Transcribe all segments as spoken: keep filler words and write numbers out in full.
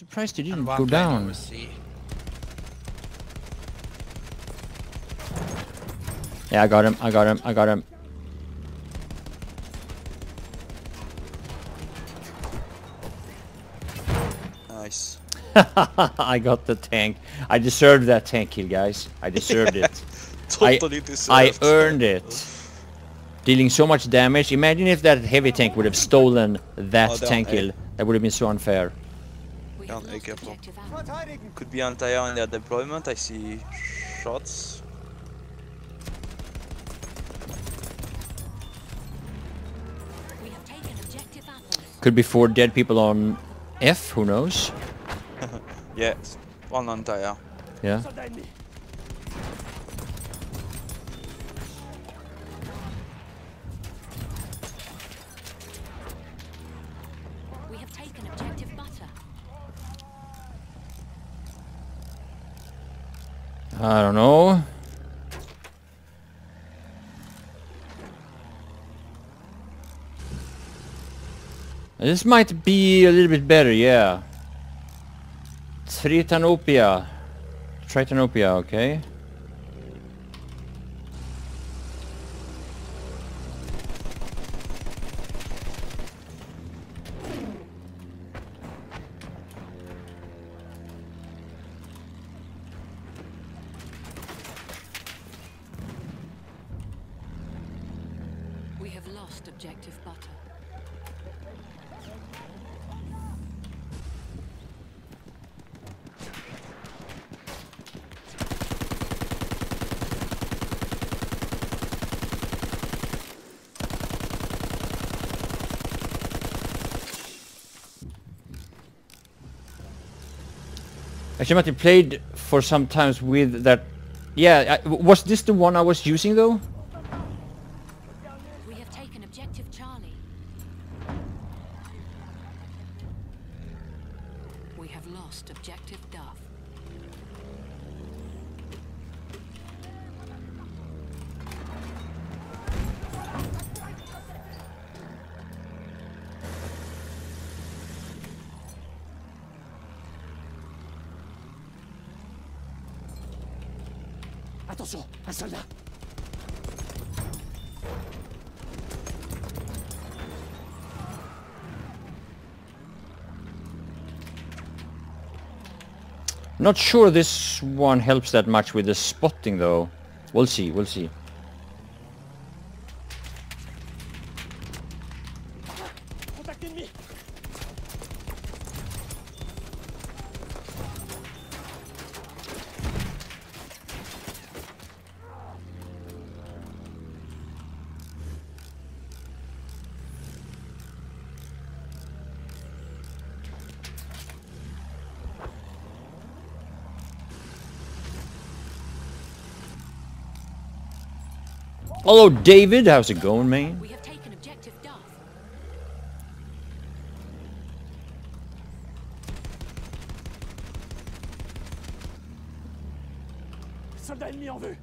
Surprised you didn't go down. Yeah, I got him, I got him, I got him. Nice. I got the tank. I deserved that tank kill, guys. I deserved yeah, it. Totally I, deserved. I earned it. Dealing so much damage. Imagine if that heavy tank would have stolen that oh, tank A. kill. That would have been so unfair. Down A careful. Could be anti-air in their deployment. I see shots. Could be four dead people on F, who knows? Yeah, one on tire. Yeah. We have taken objective butter. I don't know. This might be a little bit better, yeah. Tritanopia. Tritanopia, okay. We have lost objective butter. Actually, Martin played for some times with that. Yeah, I, was this the one I was using though? We have taken objective Charlie. We have lost objective Duff. Attention, un soldat. Not sure this one helps that much with the spotting though. We'll see, we'll see. Hello, David. How's it going, man? We have taken objective Duff. Soldat ennemi en vue.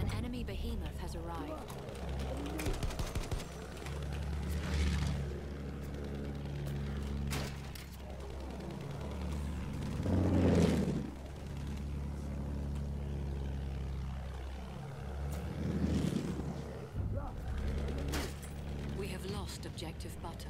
An enemy behemoth has arrived. We have lost objective butter.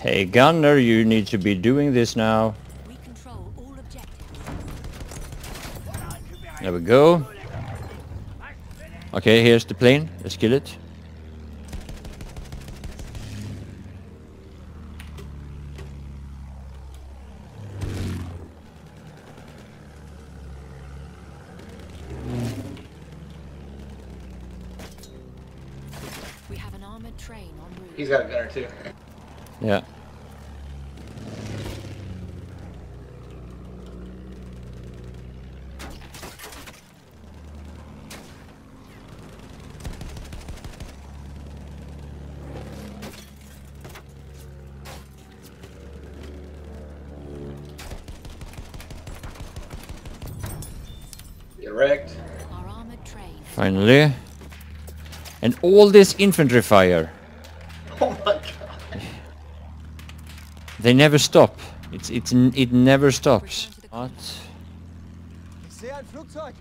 Hey Gunner, you need to be doing this now. We control all objectives. There we go. Okay, here's the plane. Let's kill it. He's got a gunner too. Yeah. Direct. Finally. And all this infantry fire. Oh my god. They never stop. It's it's it never stops. What? Ich sehe ein Flugzeug.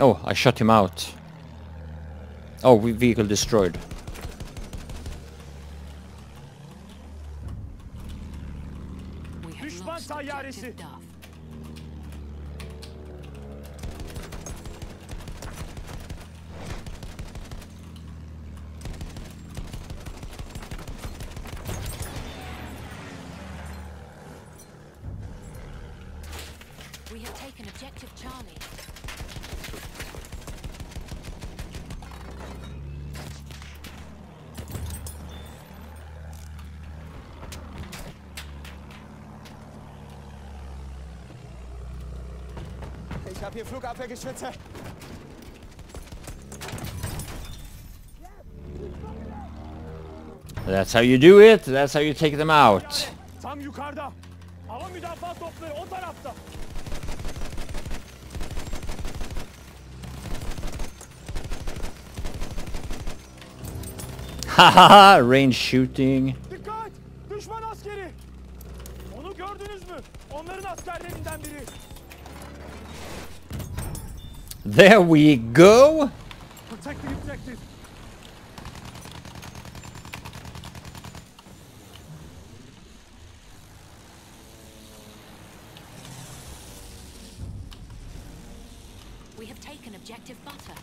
Oh, I shut him out. Oh, we vehicle destroyed. We have lost objective Duff. We have taken objective Charlie. Hier Flugabwehrgeschütze. That's how you do it. That's how you take them out. Tam yukarıda. Hava müdafaa topları o tarafta. Haha, range shooting. Dikkat! Düşman askeri. Onu gördünüz mü? Onların askerlerinden biri. There we go! Protect the objective! We have taken objective butter.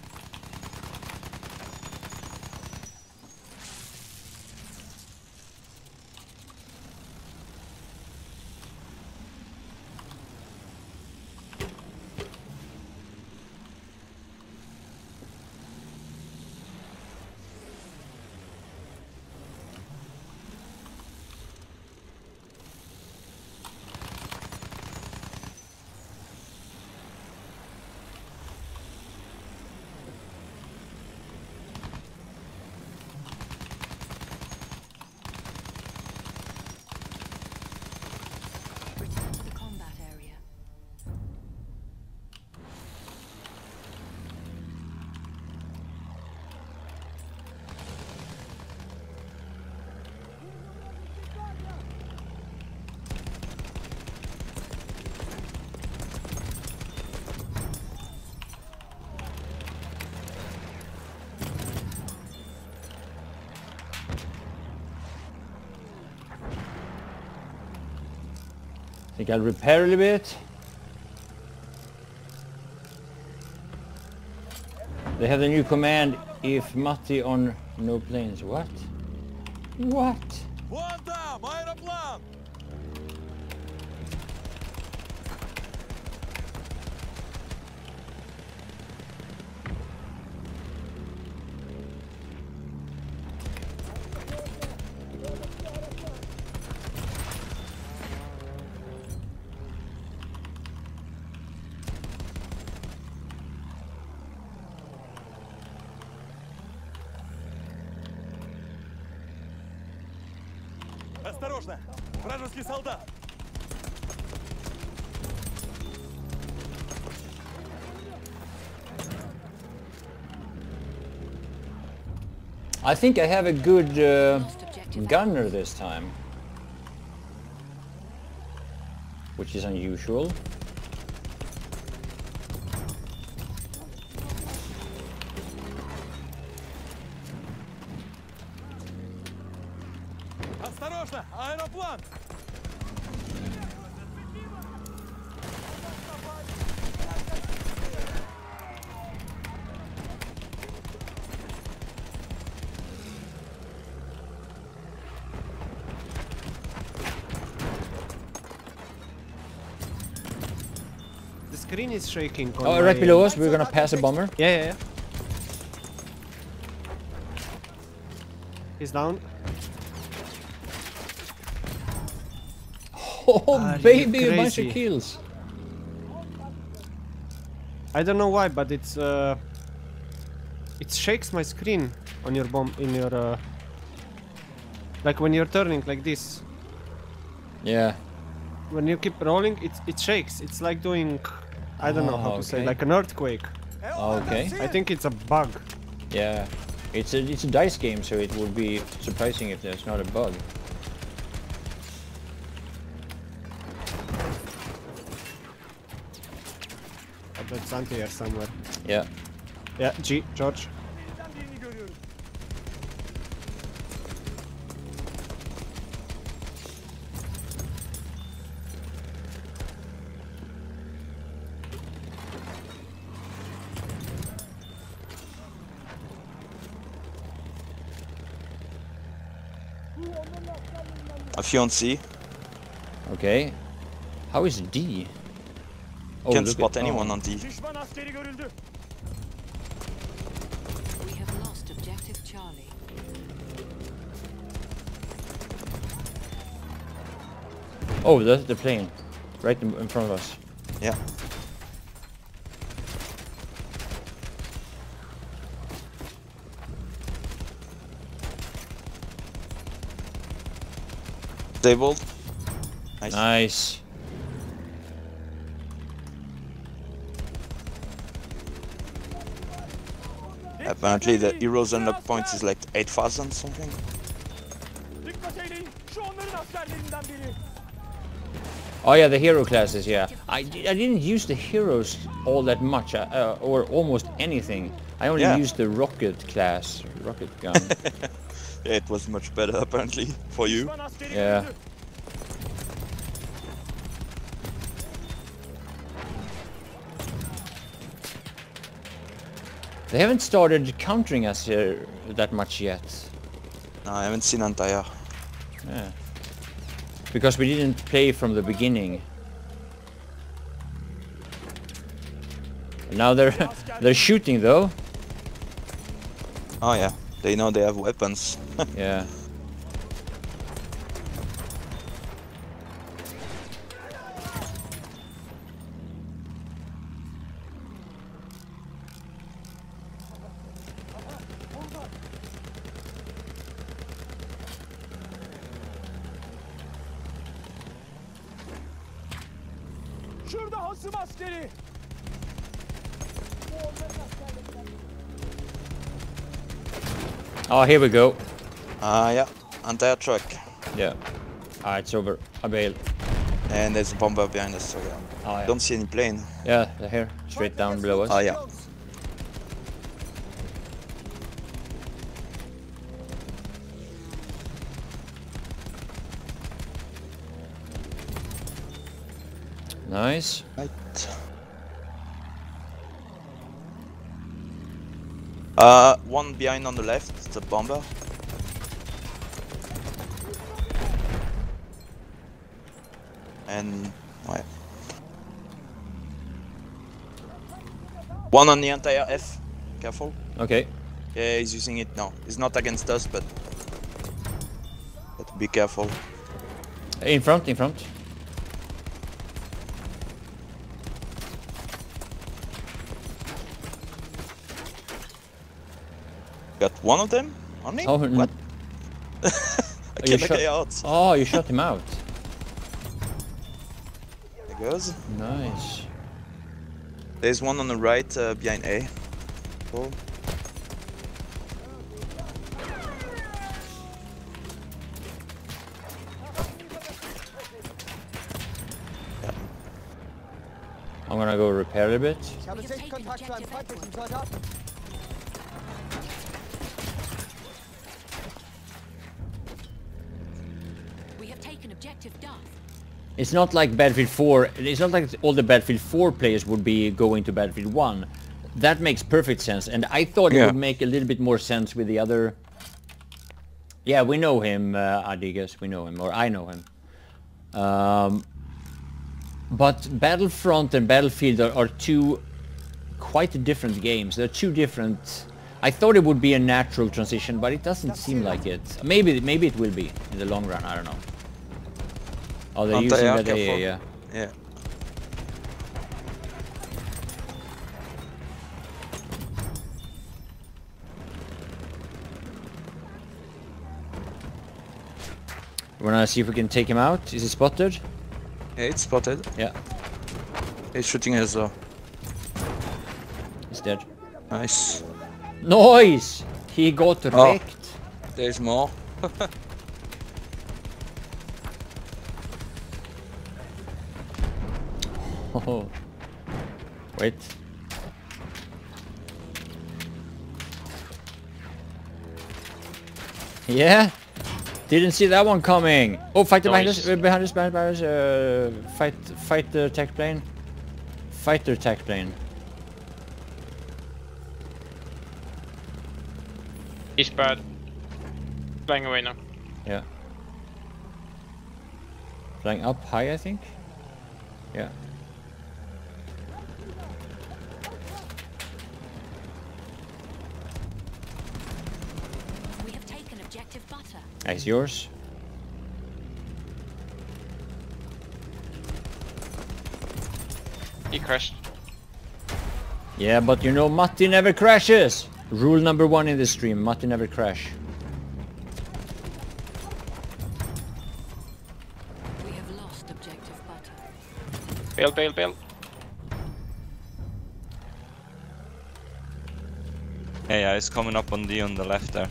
I think I'll repair a little bit. They have the new command, if Matti on no planes. What? What? Осторожно! Вражеский солдат! I think I have a good uh, gunner this time, which is unusual. Осторожно, аэроплан! The screen is shaking. Oh, right below us, we're gonna pass a bomber. Yeah, yeah, yeah. He's down. Oh, Are baby, a bunch of kills. I don't know why, but it's uh, it shakes my screen on your bomb in your uh, like when you're turning like this. Yeah. When you keep rolling, it it shakes. It's like doing, I don't oh, know how okay. to say, like an earthquake. Okay. I think it's a bug. Yeah. It's a it's a dice game, so it would be surprising if there's not a bug. I bet Santi is somewhere. Yeah. Yeah. G. George. A few on C. Okay. How is D? Oh, can't spot anyone oh. on D. We have lost objective Charlie. Oh, the the plane, right in, in front of us. Yeah. Disabled. Nice. Nice. Apparently the heroes unlock points is like eight thousand something. Oh yeah, the hero classes, yeah. I, I didn't use the heroes all that much, uh, or almost anything. I only yeah. used the rocket class, rocket gun. Yeah, it was much better apparently for you. Yeah. They haven't started countering us here that much yet. No, I haven't seen Antaya. Yeah. Because we didn't play from the beginning. Now they're they're shooting though. Oh yeah. They know they have weapons. Yeah. Oh, here we go. Ah, uh, yeah. Entire truck. Yeah. Ah, it's over. I bail. And there's a bomber behind us, so yeah. Oh, yeah. Don't see any plane. Yeah, they're here. Straight down below us. Oh, yeah. Nice. Right. Uh, one behind on the left, it's a bomber. And... Well. One on the entire F, careful. Okay. Yeah, he's using it now. He's not against us, but... But be careful. In front, in front. Got one of them? Only? Oh, what? I can't shot... out. Oh, you shot him out. There goes. Nice. There's one on the right uh, behind A. Oh. Yeah. I'm gonna go repair a bit. an objective does. It's not like Battlefield four, it's not like all the Battlefield four players would be going to Battlefield one. That makes perfect sense, and I thought yeah. it would make a little bit more sense with the other... Yeah, we know him, uh, Adigas, we know him, or I know him. Um, but Battlefront and Battlefield are, are two quite different games. They're two different... I thought it would be a natural transition, but it doesn't seem like it. Maybe maybe it will be in the long run, I don't know. Oh, they're using that A A, yeah. Yeah. Wanna see if we can take him out? Is he spotted? Yeah, it's spotted. Yeah. He's shooting us though. He's dead. Nice. Nice! He got wrecked. Oh, there's more. Oh. Wait. Yeah? Didn't see that one coming. Oh, fight the behind us, behind us, behind us, uh, fight, fight the attack plane. Fight the attack plane. He's bad. Flying away now. Yeah. Flying up high, I think? Yeah. That's yours. He crashed. Yeah, but you know, Matti never crashes. Rule number one in this stream: Matti never crash. We have lost objective Butter. Bail, bail, bail. Yeah, yeah, it's coming up on the on the left there.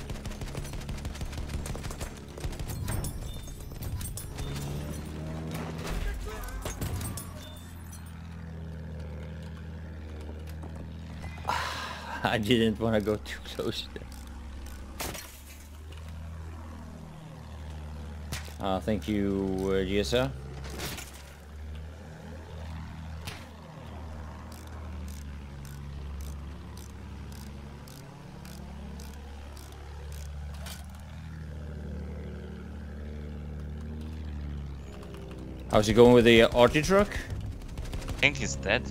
I didn't want to go too close there. Uh, thank you, uh, G S A. How's he going with the uh, arty truck? I think he's dead,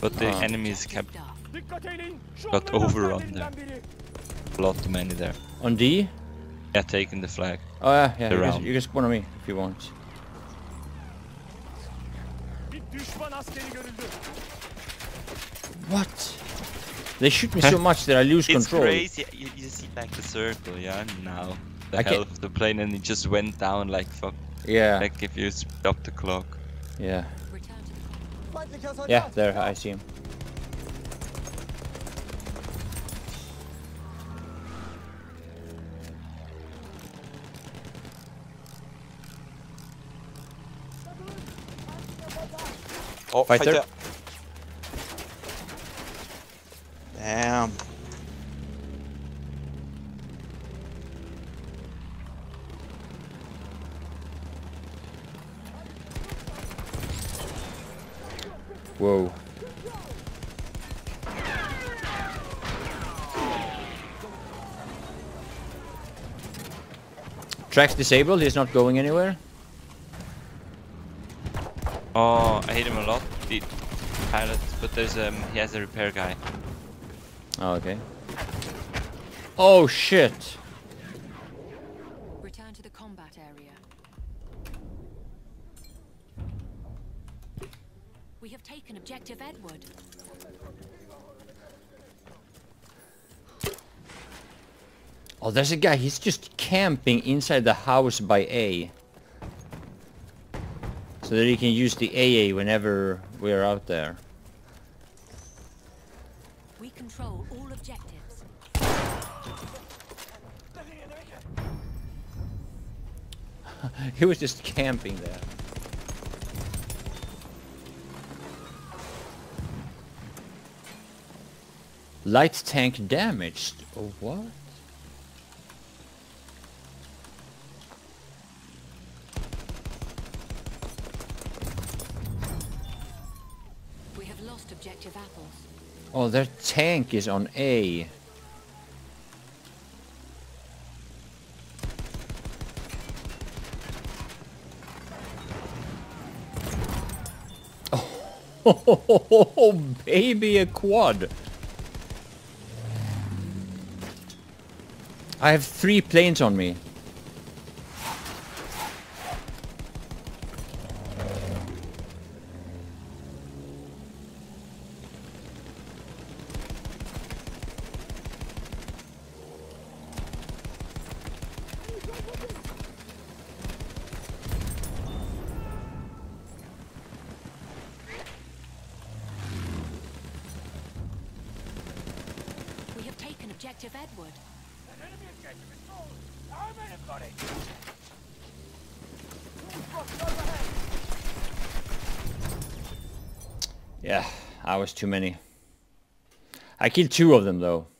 but the uh. enemies kept... Got overrun there. A lot too many there. On D? Yeah, taking the flag. Oh yeah, yeah. You can, you can spawn on me if you want. What? They shoot me so much that I lose it's control. It's crazy. You, you see like the circle, yeah? Now the I hell of the plane, and it just went down like fuck. Yeah. Like if you stop the clock. Yeah. Yeah, there, I see him. Oh, fighter. fighter. Damn. Whoa. Track's disabled, he's not going anywhere. Oh, I hate him a lot, the pilot, but there's um he has a repair guy. Oh, okay. Oh shit. Return to the combat area. We have taken objective Edward. Oh, there's a guy, he's just camping inside the house by A. So that he can use the A A whenever we're out there. We control all objectives. He was just camping there. Light tank damaged. Oh, what? radioactive apples. Oh, their tank is on A. Oh, baby, a quad. I have three planes on me. Yeah, I was too many. I killed two of them though.